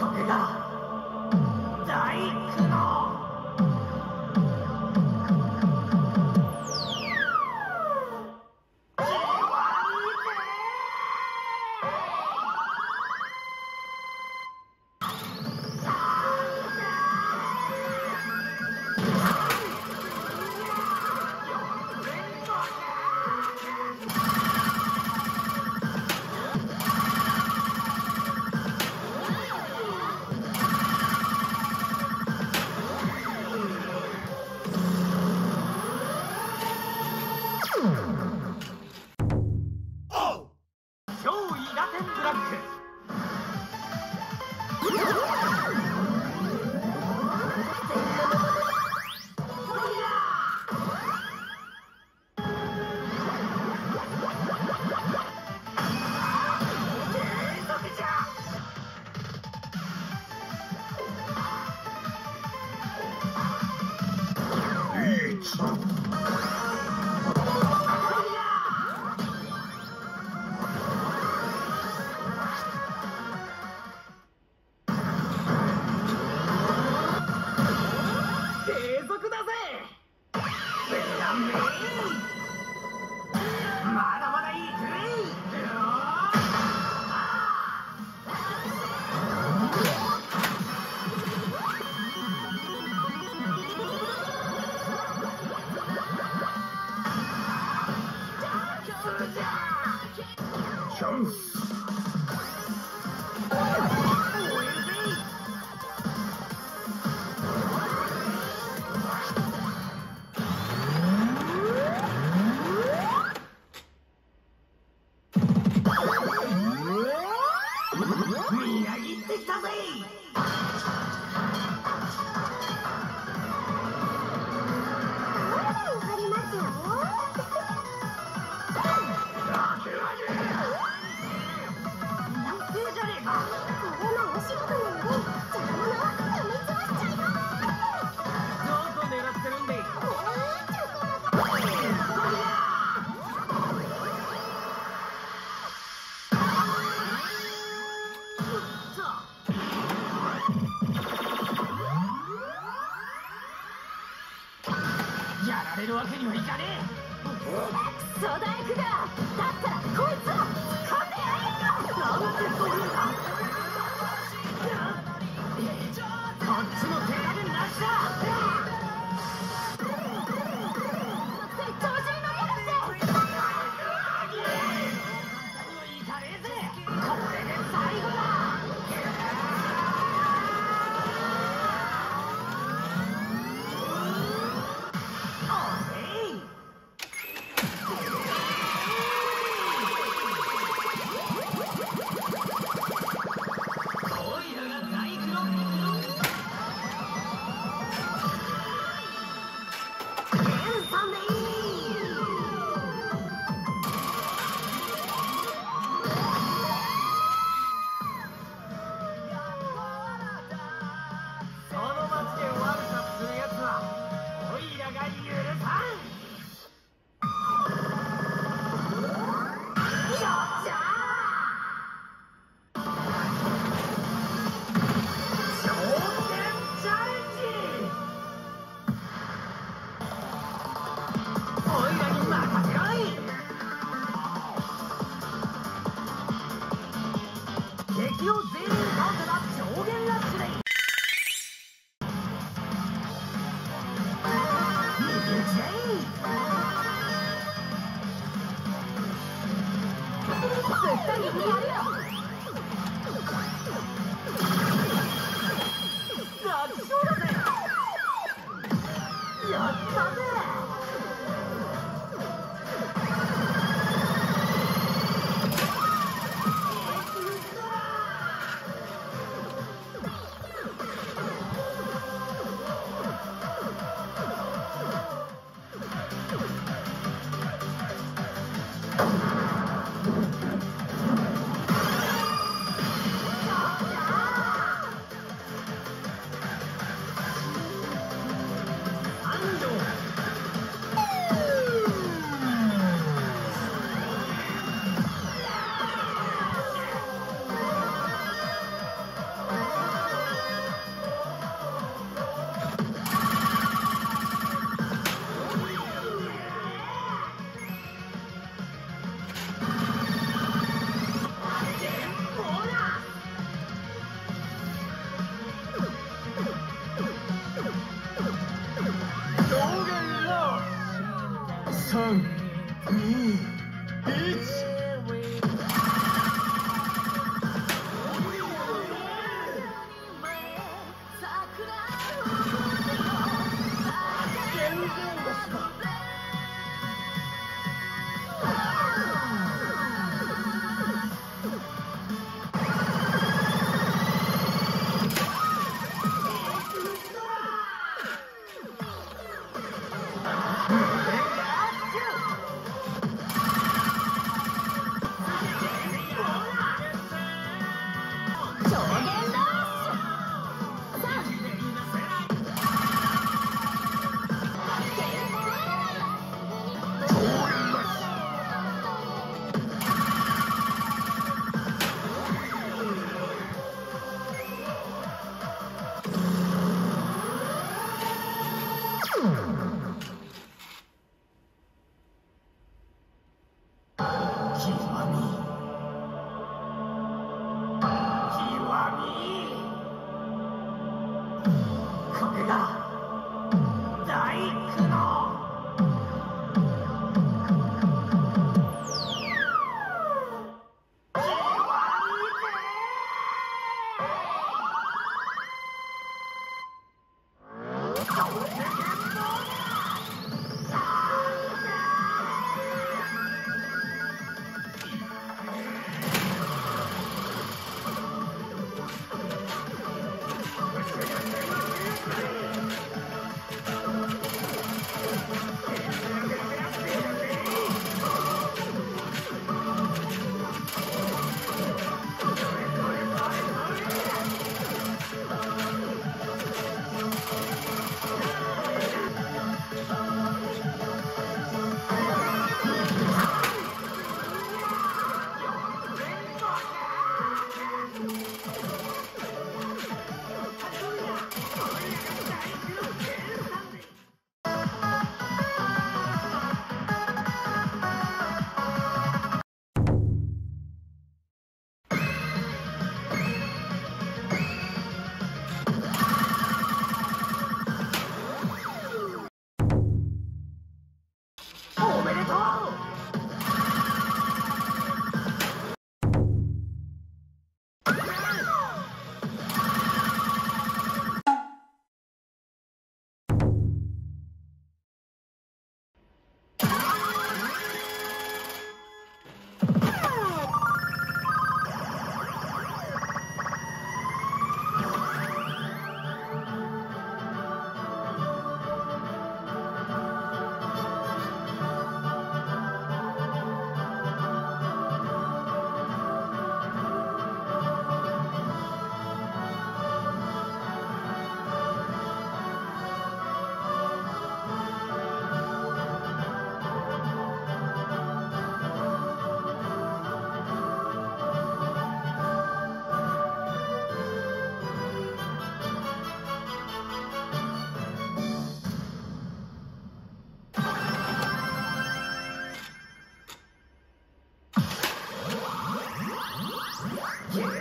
これだ。大苦悩。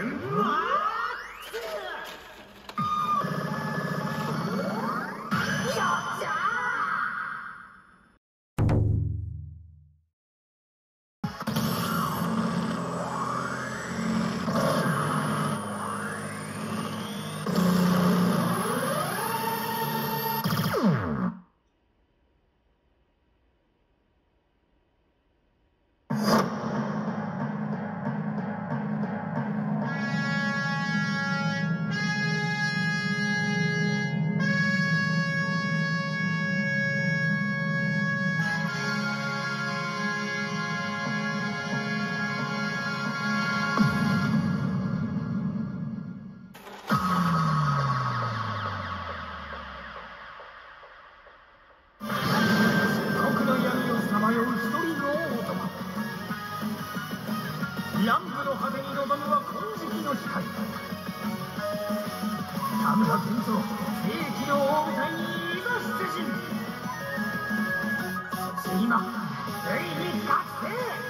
今ついに覚醒！